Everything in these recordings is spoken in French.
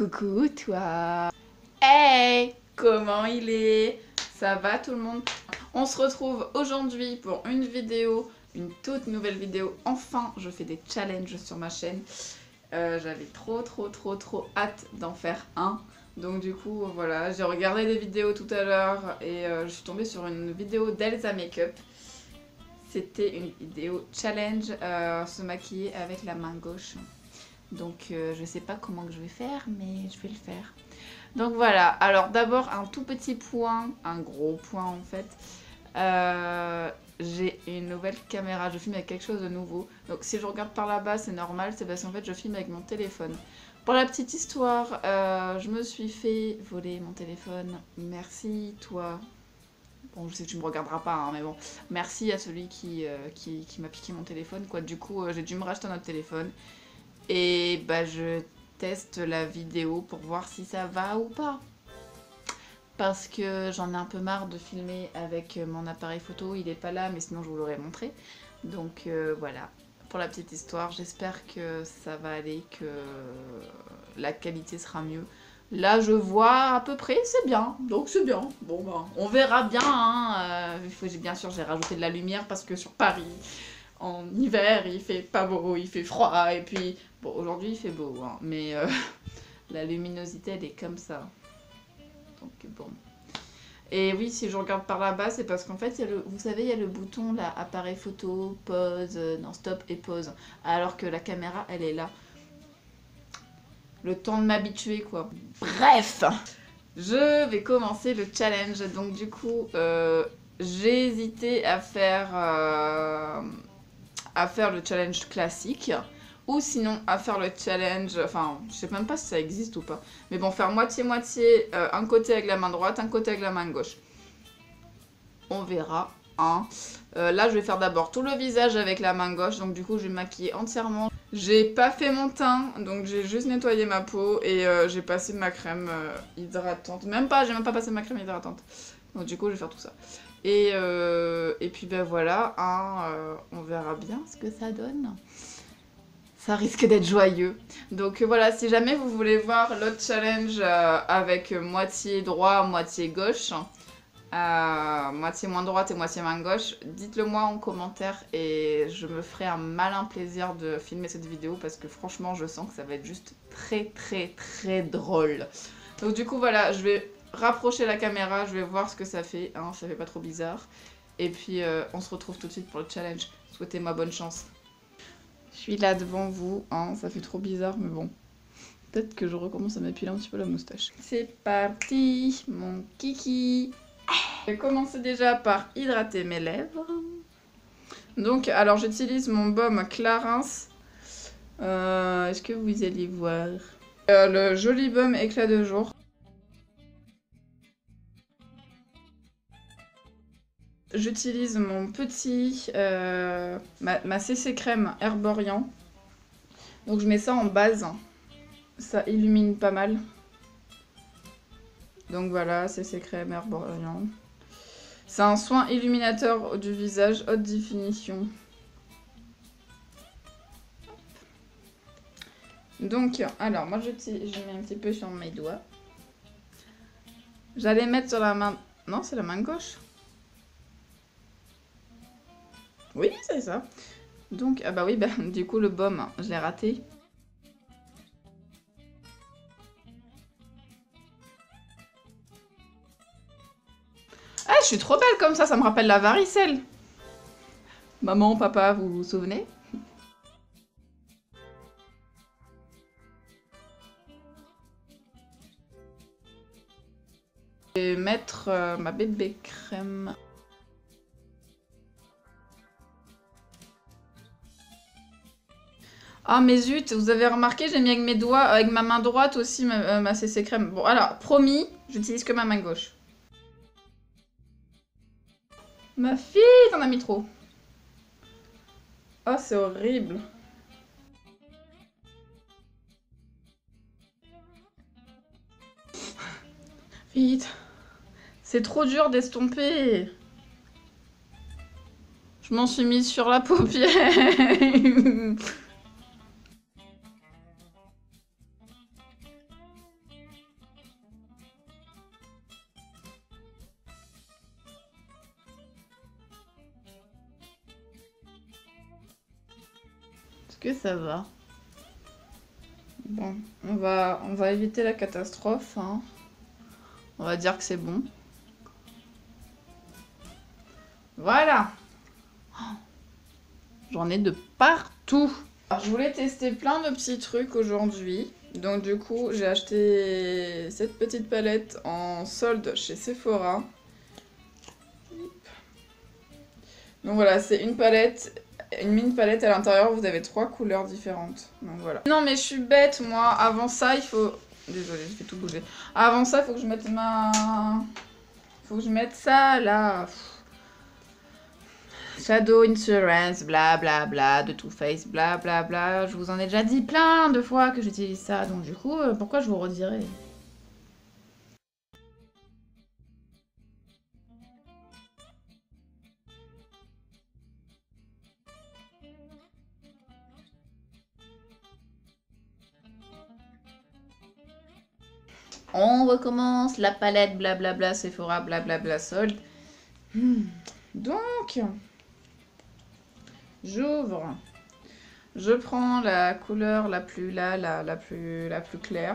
Coucou toi. Hey, comment il est? Ça va tout le monde? On se retrouve aujourd'hui pour une vidéo, une toute nouvelle vidéo. Enfin, je fais des challenges sur ma chaîne. J'avais trop hâte d'en faire un. Donc du coup, voilà, j'ai regardé des vidéos tout à l'heure et je suis tombée sur une vidéo d'Elsa Makeup. C'était une vidéo challenge, se maquiller avec la main gauche. Donc je sais pas comment que je vais faire, mais je vais le faire. Donc voilà, alors d'abord un tout petit point, un gros point en fait. J'ai une nouvelle caméra, je filme avec quelque chose de nouveau. Donc si je regarde par là-bas, c'est normal, c'est parce qu'en fait je filme avec mon téléphone. Pour la petite histoire, je me suis fait voler mon téléphone. Merci toi. Bon, je sais que tu me regarderas pas, hein, mais bon. Merci à celui qui m'a piqué mon téléphone, quoi. Du coup, j'ai dû me racheter un autre téléphone. Et bah je teste la vidéo pour voir si ça va ou pas. Parce que j'en ai un peu marre de filmer avec mon appareil photo. Il est pas là, mais sinon je vous l'aurais montré. Donc voilà, pour la petite histoire, j'espère que ça va aller, que la qualité sera mieux. Là je vois à peu près, c'est bien, donc c'est bien. Bon bah on verra bien, hein. Bien sûr j'ai rajouté de la lumière parce que sur Paris, en hiver, il fait pas beau, il fait froid, et puis... Bon, aujourd'hui, il fait beau, hein, mais la luminosité, elle est comme ça. Donc, bon. Et oui, si je regarde par là-bas, c'est parce qu'en fait, vous savez, il y a le bouton, là, appareil photo, pause, non, stop et pause. Alors que la caméra, elle est là. Le temps de m'habituer, quoi. Bref, je vais commencer le challenge. Donc, du coup, j'ai hésité à faire le challenge classique, ou sinon à faire le challenge, enfin je sais même pas si ça existe ou pas, mais bon, faire moitié-moitié, un côté avec la main droite, un côté avec la main gauche, on verra, hein. Là je vais faire d'abord tout le visage avec la main gauche, donc du coup je vais me maquiller entièrement. J'ai pas fait mon teint, donc j'ai juste nettoyé ma peau et j'ai passé ma crème hydratante, j'ai même pas passé ma crème hydratante, donc du coup je vais faire tout ça. Et puis ben voilà, hein, on verra bien ce que ça donne. Ça risque d'être joyeux. Donc voilà, si jamais vous voulez voir l'autre challenge avec moitié droit, moitié gauche, moitié main droite et moitié main gauche, dites-le moi en commentaire et je me ferai un malin plaisir de filmer cette vidéo parce que franchement je sens que ça va être juste très drôle. Donc du coup voilà, je vais... rapprocher la caméra, je vais voir ce que ça fait, hein, ça fait pas trop bizarre. Et puis on se retrouve tout de suite pour le challenge. Souhaitez-moi bonne chance. Je suis là devant vous, hein, ça fait trop bizarre, mais bon. Peut-être que je recommence à m'épiler un petit peu la moustache. C'est parti, mon kiki. Je vais commencer déjà par hydrater mes lèvres. Donc, alors j'utilise mon baume Clarins. Est-ce que vous allez voir le joli baume éclat de jour. J'utilise mon petit, ma CC crème Herborian. Donc je mets ça en base. Ça illumine pas mal. Donc voilà, CC crème Herborian. C'est un soin illuminateur du visage, haute définition. Donc, alors moi je mets un petit peu sur mes doigts. J'allais mettre sur la main... Non, c'est la main gauche. Oui, c'est ça. Donc, ah bah oui, bah, du coup, le baume, je l'ai raté. Ah, je suis trop belle comme ça, ça me rappelle la varicelle. Maman, papa, vous vous souvenez? Je vais mettre ma bébé crème. Ah mais zut, vous avez remarqué, j'ai mis avec mes doigts, avec ma main droite aussi ma CC crème. Bon alors, promis, j'utilise que ma main gauche. Ma fille, t'en as mis trop. Oh, c'est horrible. Vite. C'est trop dur d'estomper. Je m'en suis mise sur la paupière. que ça va? Bon, on va éviter la catastrophe, hein. On va dire que c'est bon. Voilà. Oh, j'en ai de partout. Alors, je voulais tester plein de petits trucs aujourd'hui. Donc du coup, j'ai acheté cette petite palette en solde chez Sephora. Donc voilà, c'est une palette, une mini palette à l'intérieur, vous avez 3 couleurs différentes. Donc voilà. Non mais je suis bête moi, avant ça il faut... Désolée, je fais tout bouger. Avant ça, il faut que je mette ma... Faut que je mette ça là. Shadow Insurance, blablabla, bla, de Too Faced, blablabla. Bla, bla. Je vous en ai déjà dit plein de fois que j'utilise ça, donc du coup, pourquoi je vous redirai? On recommence la palette, blablabla, bla, bla, Sephora, blablabla, bla, bla, solde. Donc... J'ouvre, je prends la couleur la plus la plus claire.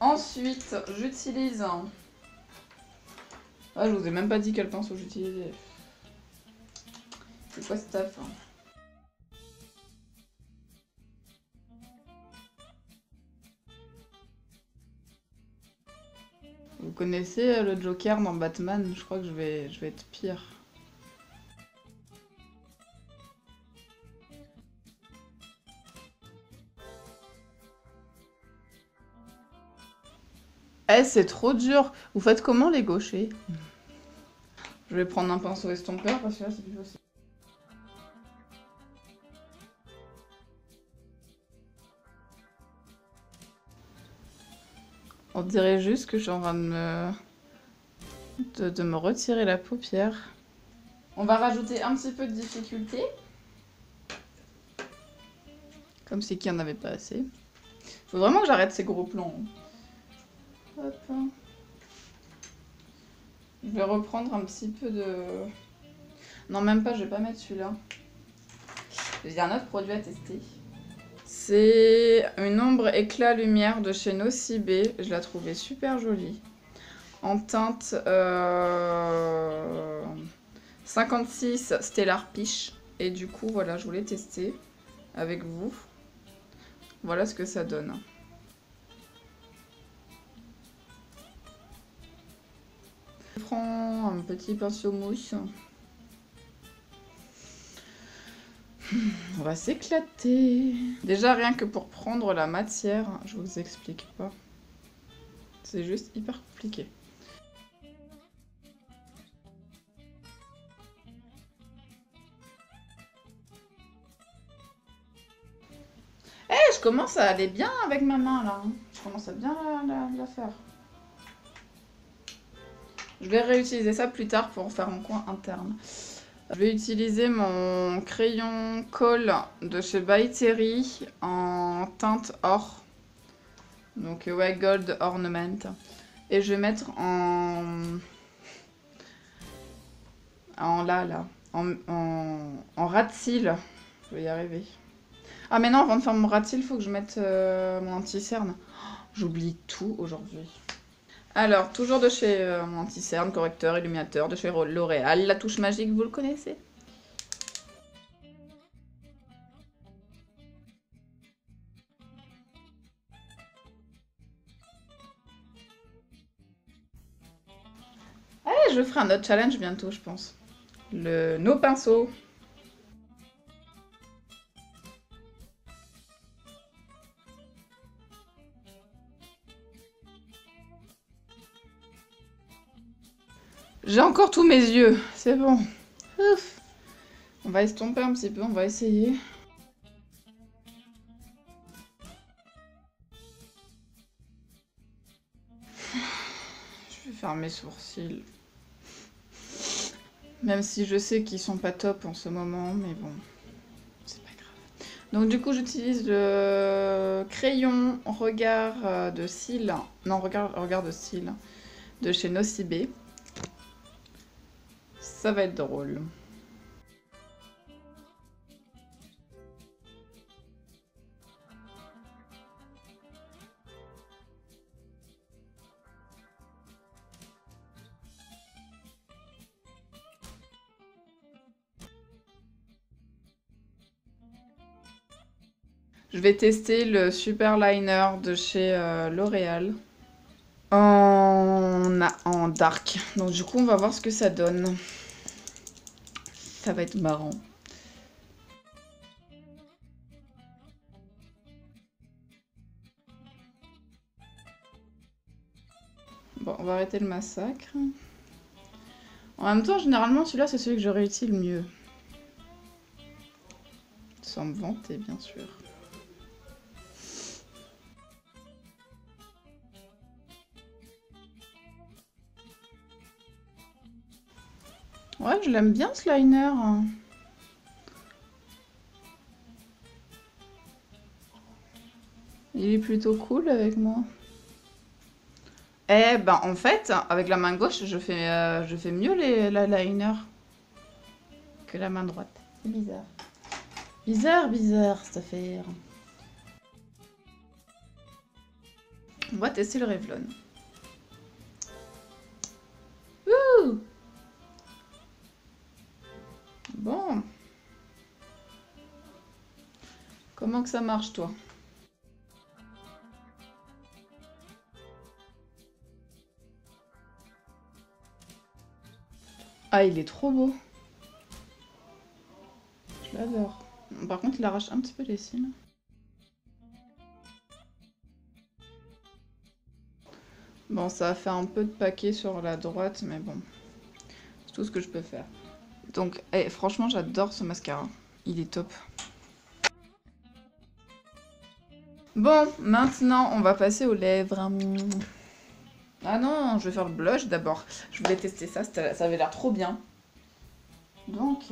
Ensuite, j'utilise. Ah, je vous ai même pas dit quel pinceau j'utilisais. C'est quoi ce taf, hein? Vous connaissez le Joker dans Batman? Je crois que je vais être pire. Eh, c'est trop dur. Vous faites comment les gauchers? Je vais prendre un pinceau estompeur parce que là c'est plus facile. On dirait juste que je suis en train de me retirer la paupière. On va rajouter un petit peu de difficulté. Comme c'est qu'il n'y en avait pas assez. Faut vraiment que j'arrête ces gros plans. Hop. Je vais reprendre un petit peu de... Non, même pas, je vais pas mettre celui-là. J'ai un autre produit à tester. C'est une ombre éclat lumière de chez Nocibé. Je la trouvais super jolie. En teinte 56 Stellar Peach. Et du coup, voilà, je voulais tester avec vous. Voilà ce que ça donne. Je prends un petit pinceau mousse. On va s'éclater. Déjà rien que pour prendre la matière, je vous explique pas. C'est juste hyper compliqué. Eh, je commence à aller bien avec ma main là. Je commence à bien la faire. Je vais réutiliser ça plus tard pour faire mon coin interne. Je vais utiliser mon crayon colle de chez By Terry en teinte or. Donc ouais, Gold Ornament. Et je vais mettre en ras de cils. Je vais y arriver. Ah mais non, avant de faire mon ras de cils, il faut que je mette mon anti-cerne. Oh, j'oublie tout aujourd'hui. Alors, toujours de chez mon anti-cerne, correcteur, illuminateur, de chez L'Oréal, la touche magique, vous le connaissez? Allez, je ferai un autre challenge bientôt, je pense. Nos pinceaux. J'ai encore tous mes yeux, c'est bon. Ouf. On va estomper un petit peu, on va essayer. Je vais faire mes sourcils. Même si je sais qu'ils sont pas top en ce moment, mais bon, c'est pas grave. Donc du coup j'utilise le crayon regard de cils, non regard de cils de chez Nocibé. Ça va être drôle. Je vais tester le super liner de chez L'Oréal en dark. Donc du coup on va voir ce que ça donne. Ça va être marrant. Bon, on va arrêter le massacre. En même temps, généralement celui-là c'est celui que je réutilise le mieux. Sans me vanter bien sûr. Ouais, je l'aime bien ce liner. Il est plutôt cool avec moi. Eh ben en fait, avec la main gauche, je fais mieux la liner que la main droite. C'est bizarre. Bizarre cette affaire. On va tester le Revlon. Ouh! Bon. Comment que ça marche, toi? Ah, il est trop beau. Je l'adore. Par contre, il arrache un petit peu les cils. Bon, ça a fait un peu de paquet sur la droite, mais bon. C'est tout ce que je peux faire. Donc, eh, franchement, j'adore ce mascara. Il est top. Bon, maintenant, on va passer aux lèvres. Ah non, je vais faire le blush d'abord. Je voulais tester ça, ça avait l'air trop bien. Donc,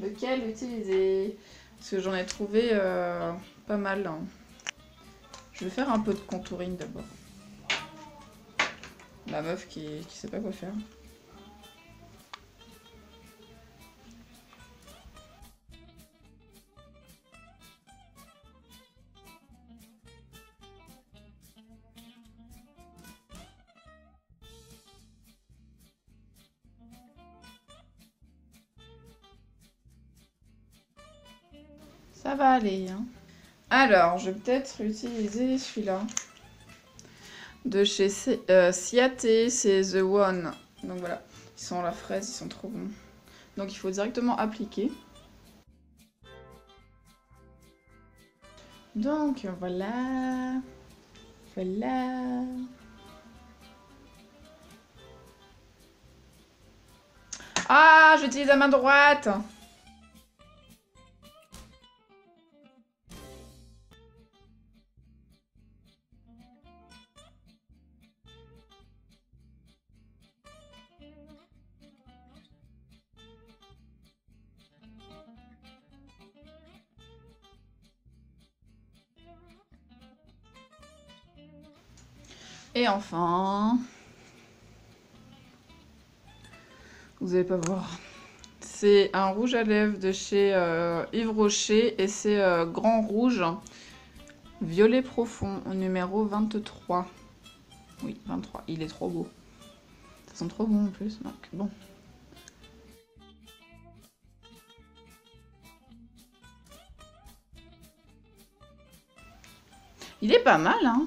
lequel utiliser? Parce que j'en ai trouvé pas mal. Hein. Je vais faire un peu de contouring d'abord. La meuf qui sait pas quoi faire. Ça va aller. Hein. Alors, je vais peut-être utiliser celui-là de chez Ciate, c'est The One. Donc voilà, ils sont à la fraise, ils sont trop bons. Donc il faut directement appliquer. Donc voilà, voilà. Ah, j'utilise la main droite. Et enfin, vous allez pas voir, c'est un rouge à lèvres de chez Yves Rocher et c'est Grand Rouge Violet Profond au numéro 23. Oui, 23, il est trop beau. Ça sent trop bon en plus, donc bon. Il est pas mal, hein?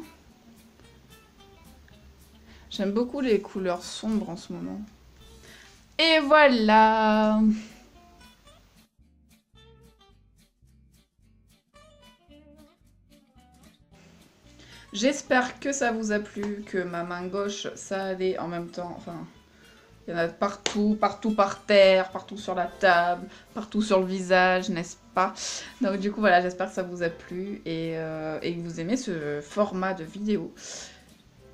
J'aime beaucoup les couleurs sombres en ce moment. Et voilà! J'espère que ça vous a plu, que ma main gauche, ça allait en même temps. Enfin, il y en a partout par terre, partout sur la table, partout sur le visage, n'est-ce pas? Donc du coup, voilà, j'espère que ça vous a plu et que vous aimez ce format de vidéo.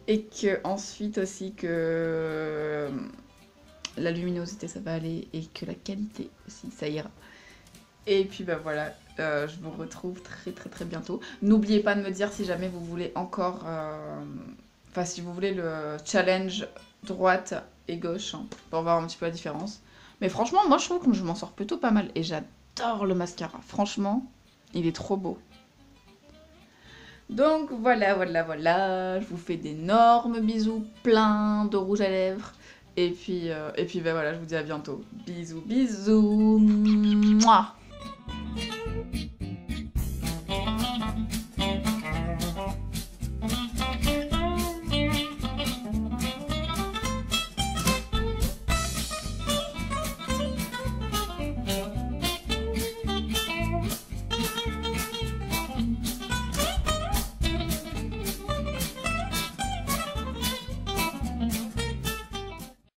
Et que ensuite aussi que la luminosité ça va aller et que la qualité aussi ça ira. Et puis bah voilà, je vous retrouve très bientôt. N'oubliez pas de me dire si jamais vous voulez encore... Enfin si vous voulez le challenge droite et gauche hein, pour voir un petit peu la différence. Mais franchement moi je trouve que je m'en sors plutôt pas mal. Et j'adore le mascara. Franchement il est trop beau. Donc voilà. Je vous fais d'énormes bisous. Plein de rouge à lèvres. Et puis ben voilà, je vous dis à bientôt. Bisous. Mouah.